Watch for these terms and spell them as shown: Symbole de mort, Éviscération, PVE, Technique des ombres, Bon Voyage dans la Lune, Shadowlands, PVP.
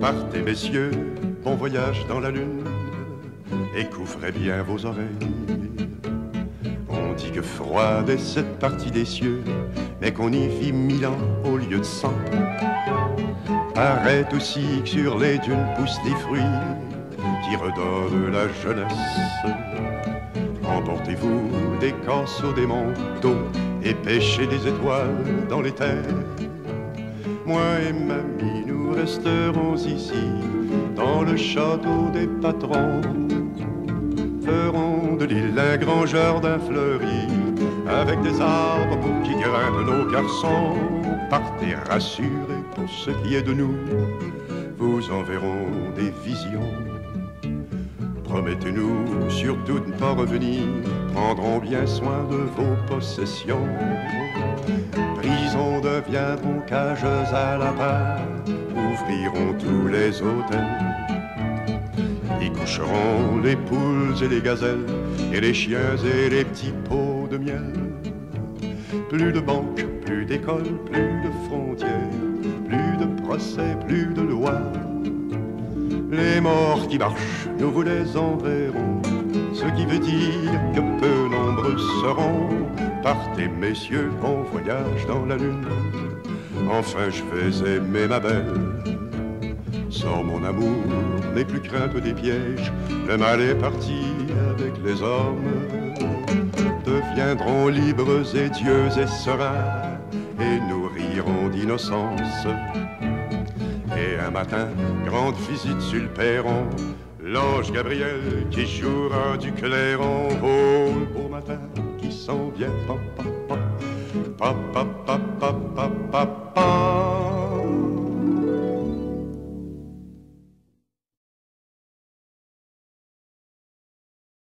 Partez messieurs, bon voyage dans la lune, et couvrez bien vos oreilles. On dit que froide est cette partie des cieux, mais qu'on y vit 1000 ans au lieu de 100. Paraît aussi que sur les dunes poussent des fruits qui redonnent la jeunesse. Emportez-vous des corseaux, des manteaux, et pêchez des étoiles dans les terres. Moi et mamie, nous resterons ici, dans le château des patrons. Ferons de l'île un grand jardin fleuri, avec des arbres pour qui grimpent nos garçons. Partez rassurés, pour ce qui est de nous, vous enverrons des visions. Promettez-nous surtout de ne pas revenir, prendrons bien soin de vos possessions. Prisons deviendront cages à la part, ouvriront tous les hôtels. Y coucheront les poules et les gazelles, et les chiens et les petits pots de miel. Plus de banques, plus d'écoles, plus de frontières, plus de procès, plus de lois. Les morts qui marchent, nous vous les enverrons, ce qui veut dire que peu nombreux seront. Partez messieurs, bon voyage dans la lune. Enfin je vais aimer ma belle. Sors mon amour, n'aie plus crainte des pièges, le mal est parti avec les hommes. Deviendront libres et dieux et sereins, et nous rirons d'innocence. Et un matin, grande visite sur le perron, l'ange Gabriel qui jouera du clairon. Oh, le beau matin qui s'en vient, papa, papa, papa, papa, papa.